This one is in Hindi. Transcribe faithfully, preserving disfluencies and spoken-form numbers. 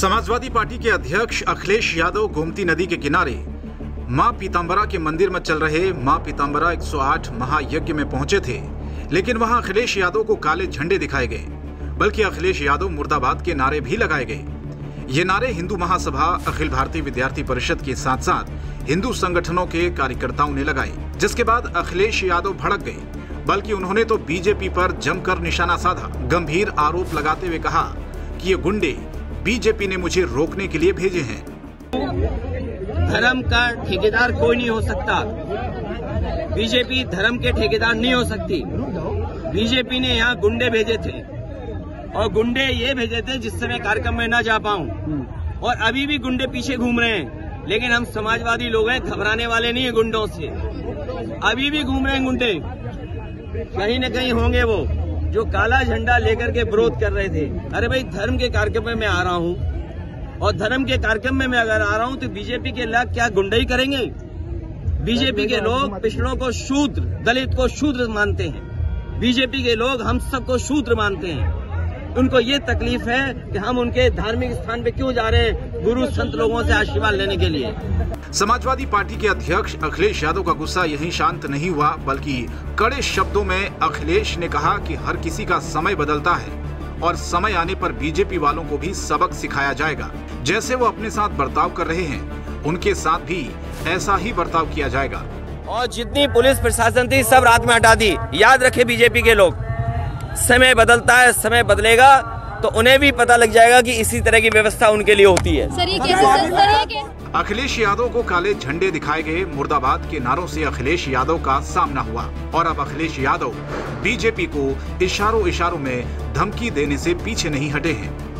समाजवादी पार्टी के अध्यक्ष अखिलेश यादव गोमती नदी के किनारे मां पीतांबरा के मंदिर में चल रहे मां पीतांबरा एक सौ आठ महायज्ञ में पहुंचे थे, लेकिन वहां अखिलेश यादव को काले झंडे दिखाए गए, बल्कि अखिलेश यादव मुर्दाबाद के नारे भी लगाए गए। ये नारे हिंदू महासभा, अखिल भारतीय विद्यार्थी परिषद के साथ साथ हिंदू संगठनों के कार्यकर्ताओं ने लगाए, जिसके बाद अखिलेश यादव भड़क गए, बल्कि उन्होंने तो बीजेपी पर जमकर निशाना साधा। गंभीर आरोप लगाते हुए कहा कि ये गुंडे बीजेपी ने मुझे रोकने के लिए भेजे हैं। धर्म का ठेकेदार कोई नहीं हो सकता, बीजेपी धर्म के ठेकेदार नहीं हो सकती। बीजेपी ने यहाँ गुंडे भेजे थे, और गुंडे ये भेजे थे जिससे मैं कार्यक्रम में ना जा पाऊं, और अभी भी गुंडे पीछे घूम रहे हैं। लेकिन हम समाजवादी लोग हैं, घबराने वाले नहीं है गुंडों से। अभी भी घूम रहे हैं गुंडे, कहीं न कहीं होंगे वो जो काला झंडा लेकर के विरोध कर रहे थे। अरे भाई, धर्म के कार्यक्रम में मैं आ रहा हूँ, और धर्म के कार्यक्रम में मैं अगर आ रहा हूँ तो बीजेपी के लोग क्या गुंडाई करेंगे? बीजेपी के लोग पिछड़ों को शूद्र, दलित को शूद्र मानते हैं। बीजेपी के लोग हम सबको शूद्र मानते हैं। उनको ये तकलीफ है कि हम उनके धार्मिक स्थान पे क्यों जा रहे हैं, गुरु संत लोगों से आशीर्वाद लेने के लिए। समाजवादी पार्टी के अध्यक्ष अखिलेश यादव का गुस्सा यहीं शांत नहीं हुआ, बल्कि कड़े शब्दों में अखिलेश ने कहा कि हर किसी का समय बदलता है और समय आने पर बीजेपी वालों को भी सबक सिखाया जाएगा। जैसे वो अपने साथ बर्ताव कर रहे हैं, उनके साथ भी ऐसा ही बर्ताव किया जाएगा। और जितनी पुलिस प्रशासन थी सब रात में हटा दी। याद रखे बीजेपी के लोग, समय बदलता है, समय बदलेगा, तो उन्हें भी पता लग जाएगा कि इसी तरह की व्यवस्था उनके लिए होती है। अखिलेश यादव को काले झंडे दिखाए गए, मुर्दाबाद के नारों से अखिलेश यादव का सामना हुआ, और अब अखिलेश यादव बीजेपी को इशारों इशारों में धमकी देने से पीछे नहीं हटे हैं।